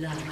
Love.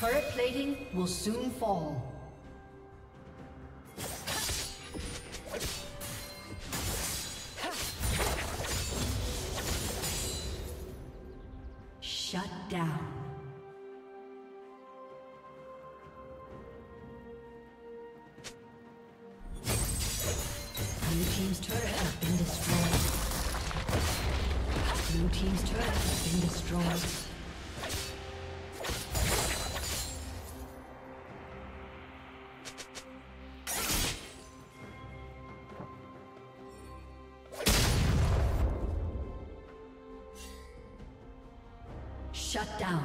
Turret plating will soon fall. Shut down. Blue team's turret has been destroyed. Blue team's turret has been destroyed. Shut down.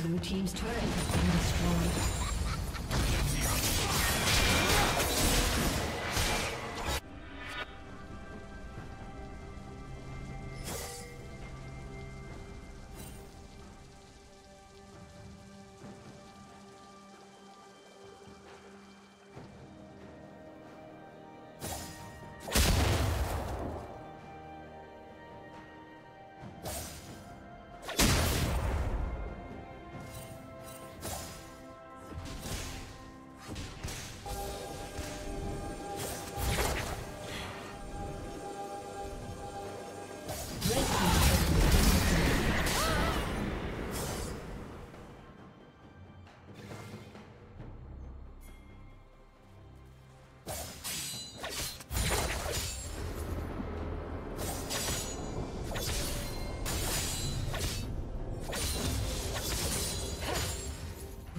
Blue team's turret has been destroyed.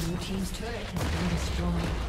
Blue team's turret has been destroyed.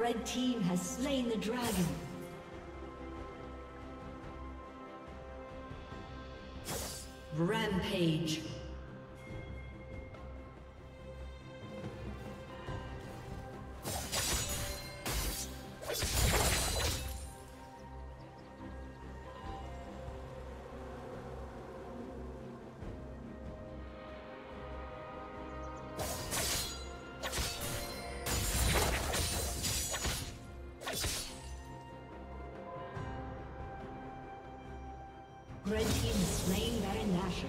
Red team has slain the dragon. Rampage. Red team is slaying Baron Nashor.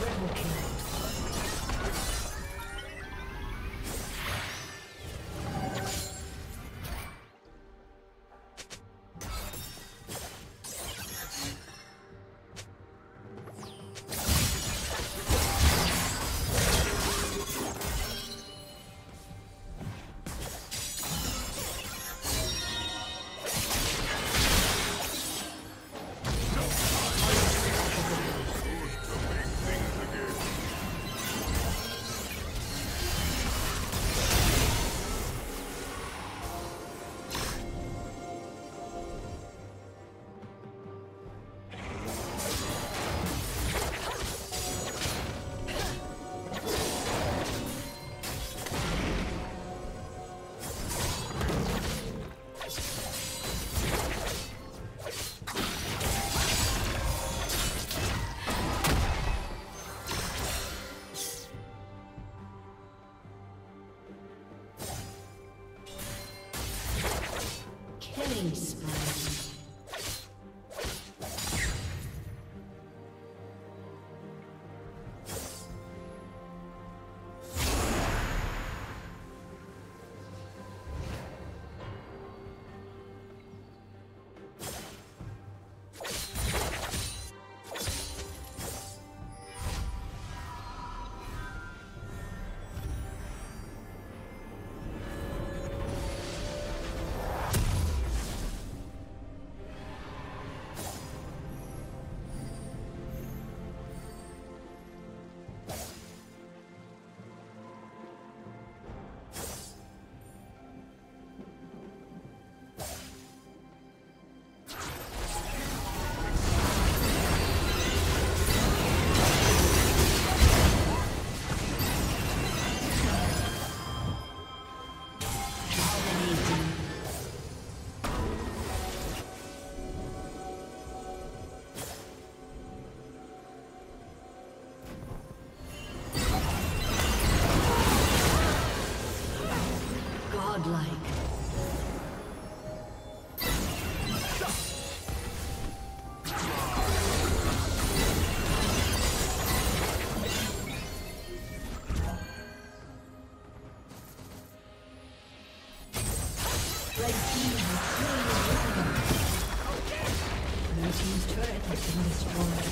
Blue team's turret has been destroyed.